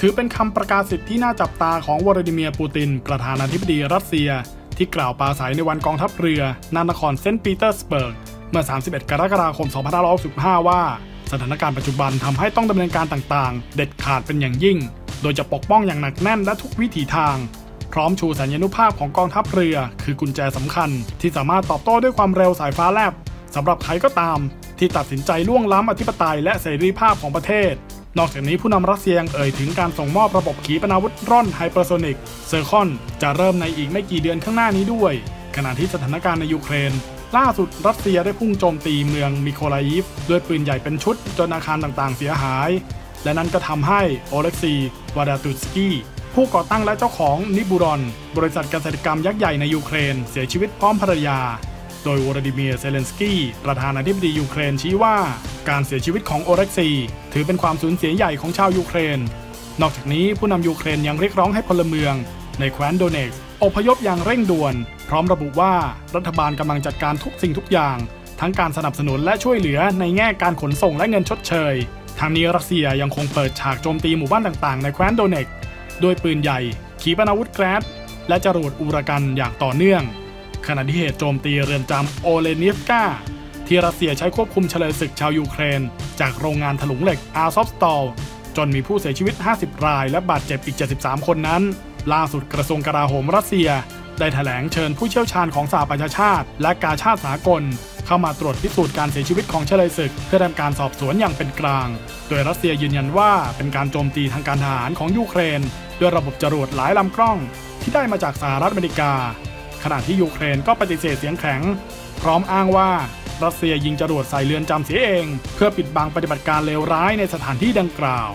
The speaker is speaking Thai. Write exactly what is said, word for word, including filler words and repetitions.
ถือเป็นคำประกาศสิทธิ์ที่น่าจับตาของวลาดิเมียร์ปูตินประธานาธิบดีรัสเซียที่กล่าวปราศัยในวันกองทัพเรือนานครเซนต์ปีเตอร์สเบิร์กเมื่อสามสิบเอ็ดกรกฎาคมสองพันห้าร้อยหกสิบห้าว่าสถานการณ์ปัจจุบันทำให้ต้องดำเนินการต่างๆเด็ดขาดเป็นอย่างยิ่งโดยจะปกป้องอย่างหนักแน่นและทุกวิถีทางพร้อมชูสัญญานุภาพของกองทัพเรือคือกุญแจสำคัญที่สามารถตอบโต้ด้วยความเร็วสายฟ้าแลบสำหรับใครก็ตามที่ตัดสินใจล่วงล้ำอธิปไตยและเสรีภาพของประเทศนอกจากนี้ผู้นำรัสเซียเอ่ยถึงการส่งมอบระบบขีปนาวุธร่อนไฮเปอร์โซนิกเซอร์คอนจะเริ่มในอีกไม่กี่เดือนข้างหน้านี้ด้วยขณะที่สถานการณ์ในยูเครนล่าสุดรัสเซียได้พุ่งโจมตีเมืองมิโคลายิฟด้วยปืนใหญ่เป็นชุดจนอาคารต่างๆเสียหายและนั้นก็ทำให้โอเล็กซีวาดาตุสกี้ผู้ก่อตั้งและเจ้าของนิบูรอนบริษัทเกษตรกรรมยักษ์ใหญ่ในยูเครนเสียชีวิตพร้อมภรรยาโดยวลาดิเมียร์เซเลนสกี้ประธานาธิบดียูเครนชี้ว่าการเสียชีวิตของโอเล็กซีถือเป็นความสูญเสียใหญ่ของชาวยูเครนนอกจากนี้ผู้นำยูเครนยังเรียกร้องให้พลเมืองในแคว้นโดเนตส์อพยพอย่างเร่งด่วนพร้อมระบุว่ารัฐบาลกำลังจัดการทุกสิ่งทุกอย่างทั้งการสนับสนุนและช่วยเหลือในแง่การขนส่งและเงินชดเชยทางนี้รัสเซียยังคงเปิดฉากโจมตีหมู่บ้านต่างๆในแคว้นโดเนตส์ด้วยปืนใหญ่ขีปนาวุธแกรดและจรวดอุรากันอย่างต่อเนื่องขณะที่เหตุโจมตีเรือนจำโอเลนิฟกาที่รัสเซียใช้ควบคุมเฉลยศึกชาวยูเครนจากโรงงานถลุงเหล็กอาซอฟสตอลจนมีผู้เสียชีวิตห้าสิบรายและบาดเจ็บอีกเจ็ดสิบสามคนนั้นล่าสุดกระทรวงกลาโหมรัสเซียได้แถลงเชิญผู้เชี่ยวชาญของสหประชาชาติและกาชาดสากลเข้ามาตรวจพิสูจน์การเสียชีวิตของเฉลยศึกเพื่อทำการสอบสวนอย่างเป็นกลางโดยรัสเซียยืนยันว่าเป็นการโจมตีทางการทหารของยูเครนด้วยระบบจรวดหลายลำกล้องที่ได้มาจากสหรัฐอเมริกาขณะที่ยูเครนก็ปฏิเสธเสียงแข็งพร้อมอ้างว่ารัสเซียยิงจรวดใส่เรือนจำเสียเองเพื่อปิดบังปฏิบัติการเลวร้ายในสถานที่ดังกล่าว